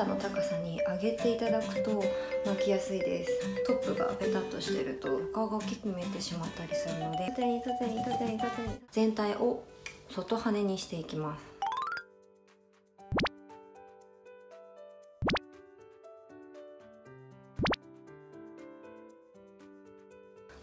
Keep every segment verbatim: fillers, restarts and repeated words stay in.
肩の高さに上げていただくと巻きやすいです。トップがペタッとしてると顔が大きく見えてしまったりするので、縦に縦に縦に縦に全体を外跳ねにしていきます。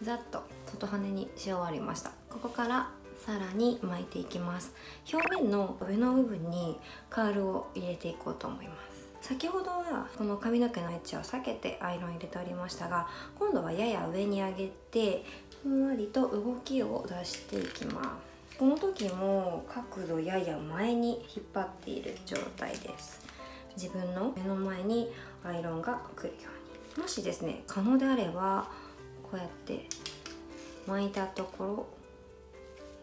ざっと外跳ねにし終わりました。ここからさらに巻いていきます。表面の上の部分にカールを入れていこうと思います。先ほどはこの髪の毛の位置を避けてアイロン入れておりましたが、今度はやや上に上げてふんわりと動きを出していきます。この時も角度やや前に引っ張っている状態です。自分の目の前にアイロンが来るように、もしですね可能であればこうやって巻いたところ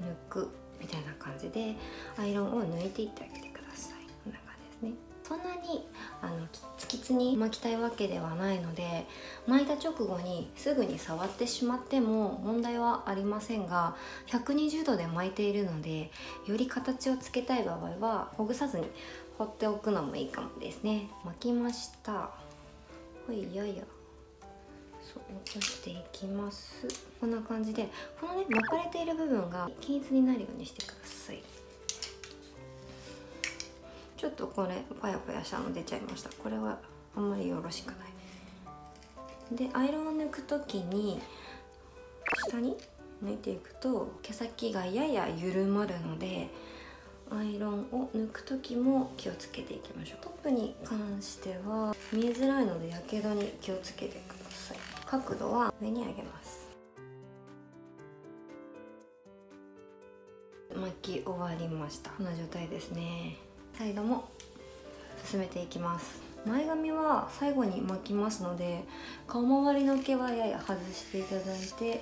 抜くみたいな感じでアイロンを抜いていってあげてください。こんな感じですね。そんなにあのキツキツに巻きたいわけではないので、巻いた直後にすぐに触ってしまっても問題はありませんが、ひゃくにじゅうどで巻いているのでより形をつけたい場合はほぐさずに放っておくのもいいかもですね。巻きました。ほいやいや落としていきます。こんな感じでこのね巻かれている部分が均一になるようにしてください。ちょっとこれパヤパヤしたの出ちゃいました。これはあんまりよろしくない。でアイロンを抜く時に下に抜いていくと毛先がやや緩まるので、アイロンを抜く時も気をつけていきましょう。トップに関しては見えづらいのでやけどに気をつけてください。角度は上に上げます。巻き終わりました。こんな状態ですね。サイドも進めていきます。前髪は最後に巻きますので顔周りの毛はやや外していただいて、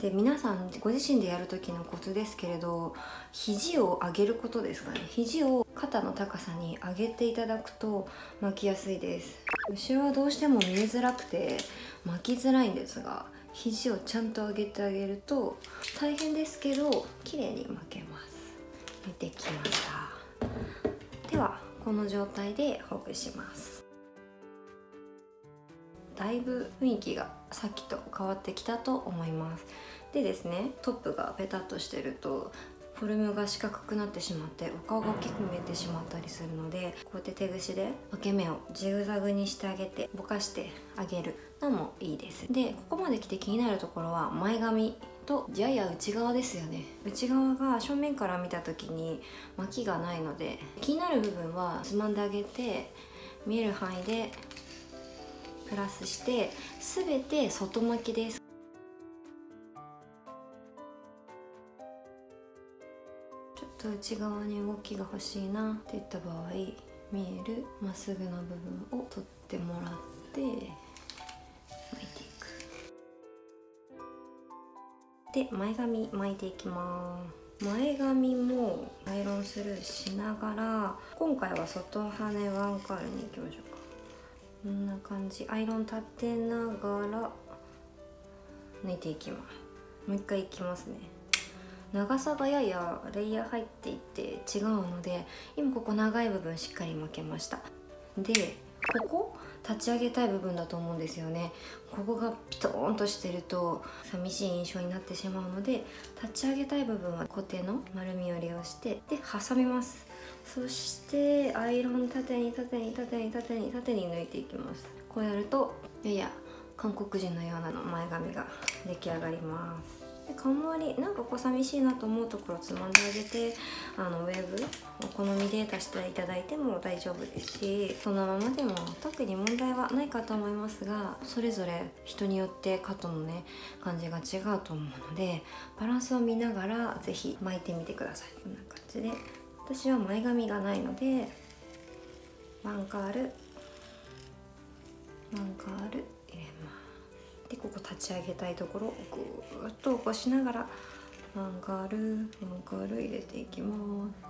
で皆さんご自身でやる時のコツですけれど、肘を上げることですかね。肘を肩の高さに上げていただくと巻きやすいです。後ろはどうしても見えづらくて巻きづらいんですが、肘をちゃんと上げてあげると大変ですけど綺麗に巻けます。巻いてきました。ではこの状態でほぐします。だいぶ雰囲気がさっきと変わってきたと思います。でですね、トップがペタッとしてるとフォルムが四角くなってしまってお顔が大きく見えてしまったりするので、こうやって手ぐしで分け目をジグザグにしてあげてぼかしてあげるのもいいです。でここまで来て気になるところは前髪とやや内側ですよね。内側が正面から見た時に巻きがないので、気になる部分はつまんであげて見える範囲でプラスして全て外巻きです。ちょっと内側に動きが欲しいなっていった場合、見えるまっすぐな部分を取ってもらって巻いていく。で前髪巻いていきます。前髪もアイロンスルーしながら、今回は外跳ねワンカールにいきましょうか。こんな感じ、アイロン立てながら抜いていきます。もう一回いきますね。長さがややレイヤー入っていて違うので、今ここ長い部分しっかり巻けました。でここ立ち上げたい部分だと思うんですよね。ここがピトーンとしてると寂しい印象になってしまうので、立ち上げたい部分は固定の丸みを利用して、で挟みます。そしてアイロン縦に縦に縦に縦に縦に抜いていきます。こうやるとやや韓国人のようなの前髪が出来上がります。で顔周りなんかこう寂しいなと思うところつまんであげて、あのウェーブお好みで足していただいても大丈夫ですし、そのままでも特に問題はないかと思いますが、それぞれ人によって肩のね感じが違うと思うので、バランスを見ながら是非巻いてみてください。こんな感じで私は前髪がないのでワンカールワンカール入れます。でここ立ち上げたいところをぐーっと起こしながらマンガール、マンガール入れていきます。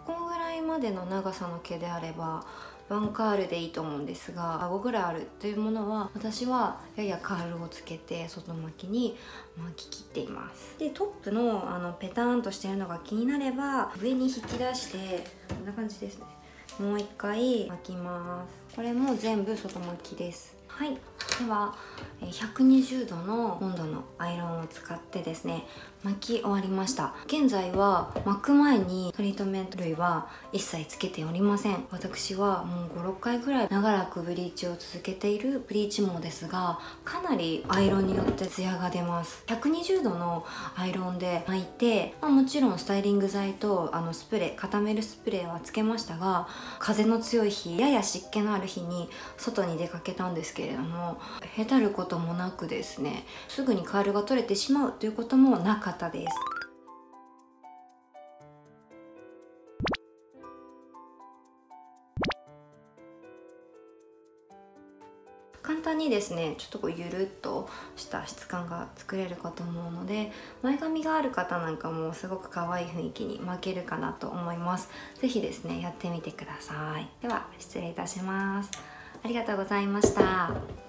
こんぐらいまでの長さの毛であればワンカールでいいと思うんですが、顎ぐらいあるというものは私はややカールをつけて外巻きに巻き切っています。でトップ の, あのペターンとしてるのが気になれば上に引き出してこんな感じですね。もう一回巻きます。これも全部外巻きです。はい、ではひゃくにじゅうどの温度のアイロンを使ってですね巻き終わりました。現在は巻く前にトリートメント類は一切つけておりません。私はもうご、ろっかいぐらい長らくブリーチを続けているブリーチ毛ですが、かなりアイロンによってツヤが出ます。ひゃくにじゅうどのアイロンで巻いて、まあ、もちろんスタイリング剤とあのスプレー固めるスプレーはつけましたが、風の強い日やや湿気のある日に外に出かけたんですけどけれども、へたることもなくですね、すぐにカールが取れてしまうということもなかったです。簡単にですねちょっとこうゆるっとした質感が作れるかと思うので、前髪がある方なんかもすごく可愛い雰囲気に巻けるかなと思います。是非ですねやってみてください。では失礼いたします。ありがとうございました。